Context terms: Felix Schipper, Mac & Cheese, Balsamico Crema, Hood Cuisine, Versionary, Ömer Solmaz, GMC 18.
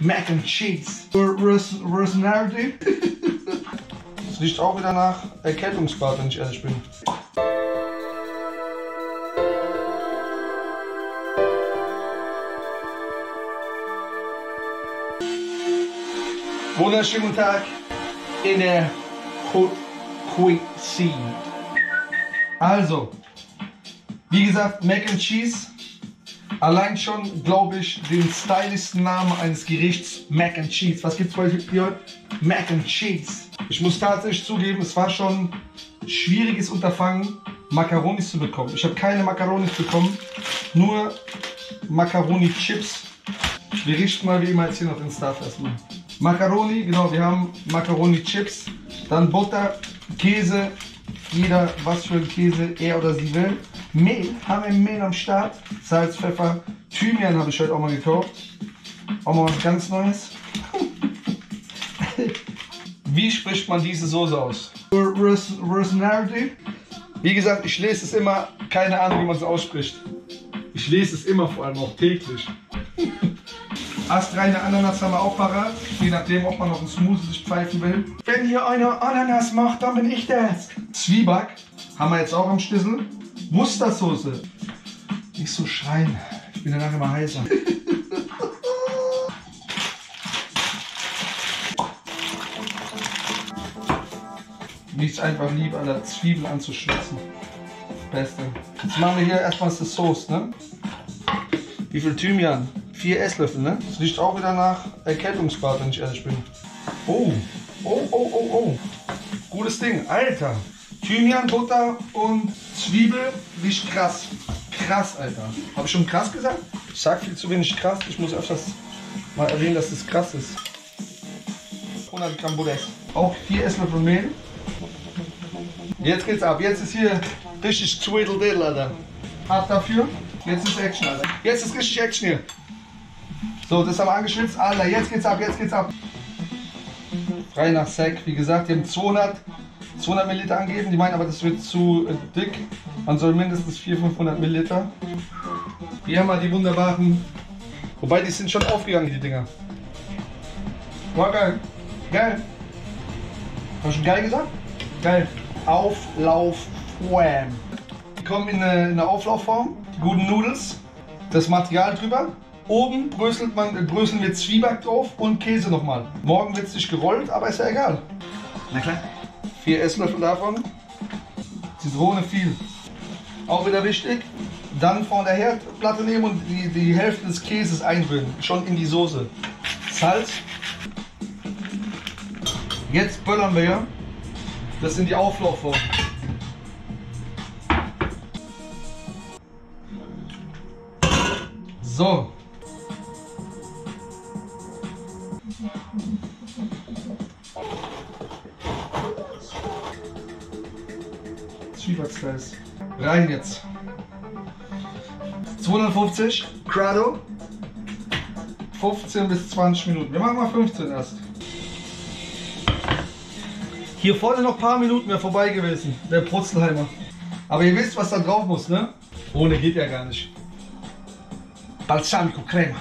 Mac and Cheese. Versionary. Das riecht auch wieder nach Erkältungsbad, wenn ich ehrlich bin. Wunderschönen guten Tag in der Hood Cuisine. Also, wie gesagt, Mac and Cheese. Allein schon, glaube ich, den stylischsten Namen eines Gerichts, Mac and Cheese. Was gibt es bei euch hier? Mac and Cheese. Ich muss tatsächlich zugeben, es war schon ein schwieriges Unterfangen, Macaronis zu bekommen. Ich habe keine Macaronis bekommen, nur Macaroni-Chips. Wir richten mal wie immer jetzt hier noch den Start erstmal. Macaroni, genau, wir haben Macaroni-Chips, dann Butter, Käse, jeder was für einen Käse er oder sie will. Mehl, haben wir Mehl am Start, Salz, Pfeffer, Thymian habe ich heute auch mal gekauft, auch mal was ganz Neues. Wie spricht man diese Soße aus? Versionary. Wie gesagt, ich lese es immer, keine Ahnung wie man es ausspricht. Ich lese es immer, vor allem auch täglich. Astreine Ananas haben wir auch parat, je nachdem ob man noch einen Smoothie sich pfeifen will. Wenn hier einer Ananas macht, dann bin ich das. Zwieback haben wir jetzt auch am Schlüssel. Mustersoße. Nicht so schreien, ich bin danach immer heißer. Mir ist einfach lieb, an der Zwiebel anzuschwitzen. Beste. Jetzt machen wir hier erstmal das Soße, ne? Wie viel Thymian? 4 Esslöffel, ne? Das riecht auch wieder nach Erkältungsbad, wenn ich ehrlich bin. Oh, oh, oh, oh, oh. Gutes Ding, Alter. Thymian, Butter und Zwiebel riecht krass. Krass, Alter. Habe ich schon krass gesagt? Ich sag viel zu wenig krass. Ich muss öfters mal erwähnen, dass das krass ist. 100 Gramm Butter. Auch 4 Esslöffel Mehl. Jetzt geht's ab. Jetzt ist hier richtig Twiddle-Diddle, Alter. Hart dafür. Jetzt ist Action, Alter. Jetzt ist richtig Action hier. So, das haben wir angeschwitzt, Alter. Jetzt geht's ab, jetzt geht's ab. Frei nach Sack. Wie gesagt, wir haben 200 Milliliter angegeben. Die meinen aber, das wird zu dick. Man soll mindestens 400-500 Milliliter. Hier haben wir die wunderbaren. Wobei, die sind schon aufgegangen, die Dinger. War geil. Geil. Hab ich schon geil gesagt? Geil. Auflaufform. Die kommen in eine Auflaufform. Die guten Nudels. Das Material drüber. Oben bröseln wir Zwieback drauf und Käse nochmal. Morgen wird es nicht gerollt, aber ist ja egal. Na klar. 4 Esslöffel davon. Zitrone viel. Auch wieder wichtig. Dann von der Herdplatte nehmen und die Hälfte des Käses einrühren. Schon in die Soße. Salz. Jetzt böllern wir ja. Das sind die Auflaufformen. So. Zwiebackskreis. Rein jetzt. 250 Grad. 15 bis 20 Minuten. Wir machen mal 15 erst. Hier vorne noch ein paar Minuten mehr vorbei gewesen, der Protzelheimer. Aber ihr wisst, was da drauf muss, ne? Ohne geht ja gar nicht. Balsamico Crema.